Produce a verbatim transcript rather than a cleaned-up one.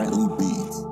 Rightly Be.